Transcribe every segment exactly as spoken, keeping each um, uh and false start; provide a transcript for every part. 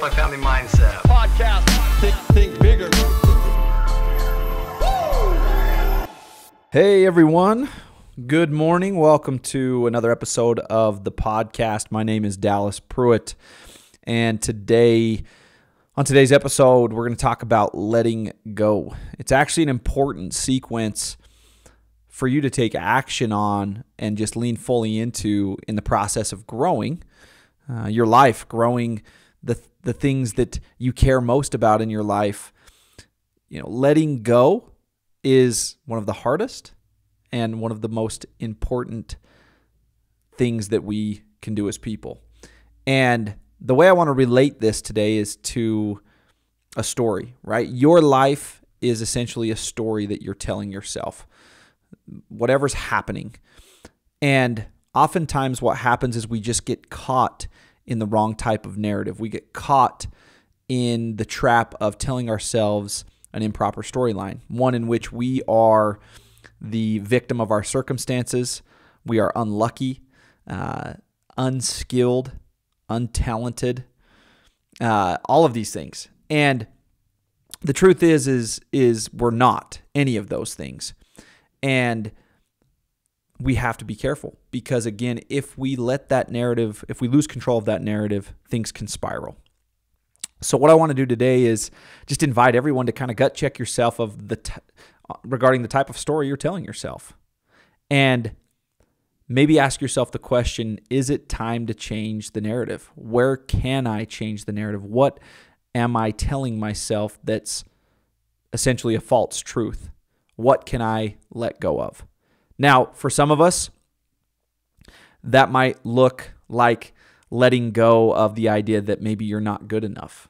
multifamily mindset. Podcast. Think, think bigger. Woo! Hey, everyone. Good morning. Welcome to another episode of the podcast. My name is Dallas Pruitt, and today, on today's episode, we're going to talk about letting go. It's actually an important sequence for you to take action on and just lean fully into in the process of growing uh, your life, growing the the things that you care most about in your life. You know, letting go is one of the hardest and one of the most important things that we can do as people. And the way I want to relate this today is to a story, right? Your life is essentially a story that you're telling yourself, whatever's happening. And oftentimes what happens is we just get caught in the wrong type of narrative. We get caught in the trap of telling ourselves an improper storyline, one in which we are the victim of our circumstances. We are unlucky, uh, unskilled, untalented, uh, all of these things. And the truth is, is, is we're not any of those things. And we have to be careful because, again, if we let that narrative, if we lose control of that narrative, things can spiral. So what I want to do today is just invite everyone to kind of gut check yourself of the t regarding the type of story you're telling yourself. And maybe ask yourself the question, is it time to change the narrative? Where can I change the narrative? What am I telling myself that's essentially a false truth? What can I let go of? Now, for some of us, that might look like letting go of the idea that maybe you're not good enough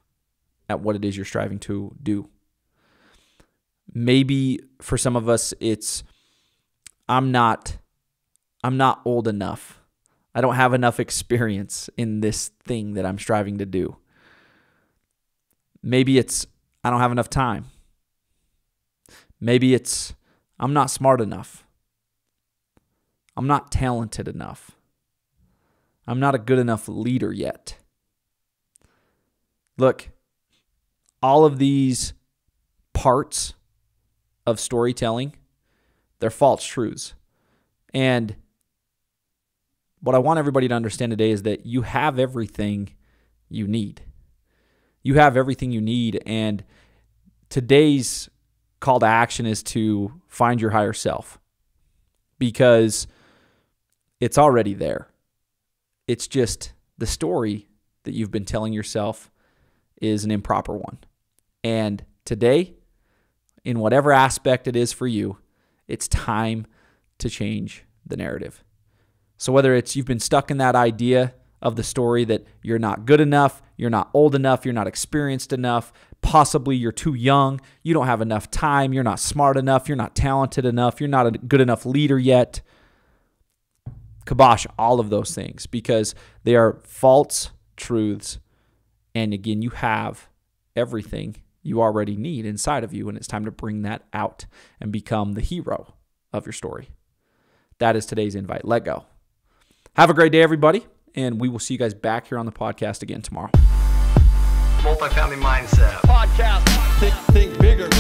at what it is you're striving to do. Maybe for some of us, it's I'm not I'm not old enough. I don't have enough experience in this thing that I'm striving to do. Maybe it's I don't have enough time. Maybe it's I'm not smart enough. I'm not talented enough. I'm not a good enough leader yet. Look, all of these parts of storytelling, they're false truths. And what I want everybody to understand today is that you have everything you need. You have everything you need. And today's call to action is to find your higher self because it's already there. It's just the story that you've been telling yourself is an improper one. And today, in whatever aspect it is for you, it's time to change the narrative. So whether it's you've been stuck in that idea of the story that you're not good enough, you're not old enough, you're not experienced enough, possibly you're too young, you don't have enough time, you're not smart enough, you're not talented enough, you're not a good enough leader yet. Kibosh all of those things because they are false truths. And again, you have everything you already need inside of you, and it's time to bring that out and become the hero of your story. That is today's invite. Let go. Have a great day, everybody, and we will see you guys back here on the podcast again tomorrow. Multifamily Mindset Podcast. Think, think bigger.